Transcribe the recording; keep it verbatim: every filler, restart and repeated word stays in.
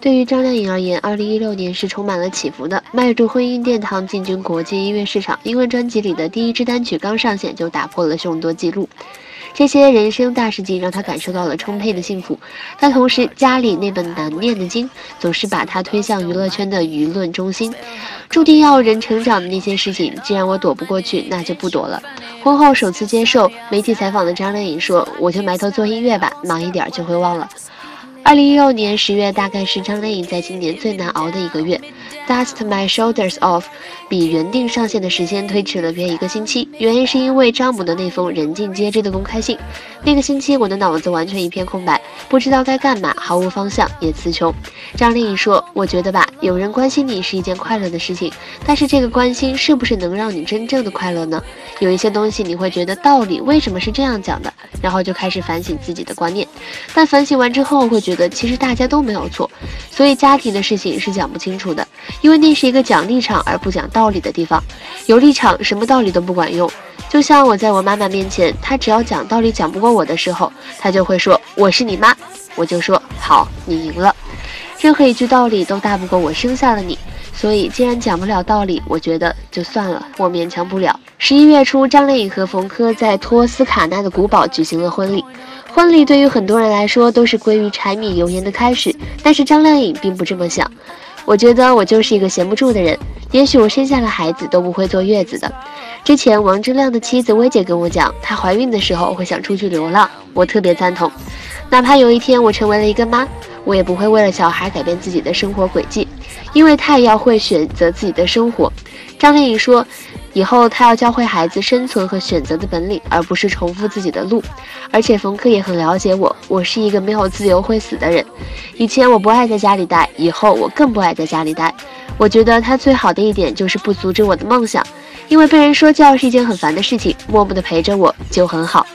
对于张靓颖而言，二零一六年是充满了起伏的。迈入婚姻殿堂，进军国际音乐市场，英文专辑里的第一支单曲刚上线就打破了众多记录。 这些人生大事情让他感受到了充沛的幸福，但同时家里那本难念的经总是把他推向娱乐圈的舆论中心，注定要人成长的那些事情，既然我躲不过去，那就不躲了。婚后首次接受媒体采访的张靓颖说：“我就埋头做音乐吧，忙一点就会忘了。” 二零一六年十月，大概是张靓颖在今年最难熬的一个月。Dust My Shoulders Off 比原定上线的时间推迟了约一个星期，原因是因为张母的那封人尽皆知的公开信。那个星期，我的脑子完全一片空白，不知道该干嘛，毫无方向，也词穷。张靓颖说：“我觉得吧，有人关心你是一件快乐的事情，但是这个关心是不是能让你真正的快乐呢？有一些东西你会觉得道理为什么是这样讲的，然后就开始反省自己的观念。但反省完之后，会觉得。” 其实大家都没有错，所以家庭的事情是讲不清楚的，因为那是一个讲立场而不讲道理的地方。有立场，什么道理都不管用。就像我在我妈妈面前，她只要讲道理讲不过我的时候，她就会说我是你妈，我就说好，你赢了。任何一句道理都大不过我生下了你。 所以，既然讲不了道理，我觉得就算了，我勉强不了。十一月初，张靓颖和冯轲在托斯卡纳的古堡举行了婚礼。婚礼对于很多人来说都是归于柴米油盐的开始，但是张靓颖并不这么想。我觉得我就是一个闲不住的人，也许我生下了孩子都不会坐月子的。之前王铮亮的妻子薇姐跟我讲，她怀孕的时候会想出去流浪，我特别赞同。哪怕有一天我成为了一个妈。 我也不会为了小孩改变自己的生活轨迹，因为他也要会选择自己的生活。张靓颖说，以后她要教会孩子生存和选择的本领，而不是重复自己的路。而且冯轲也很了解我，我是一个没有自由会死的人。以前我不爱在家里待，以后我更不爱在家里待。我觉得他最好的一点就是不阻止我的梦想，因为被人说教是一件很烦的事情，默默地陪着我就很好。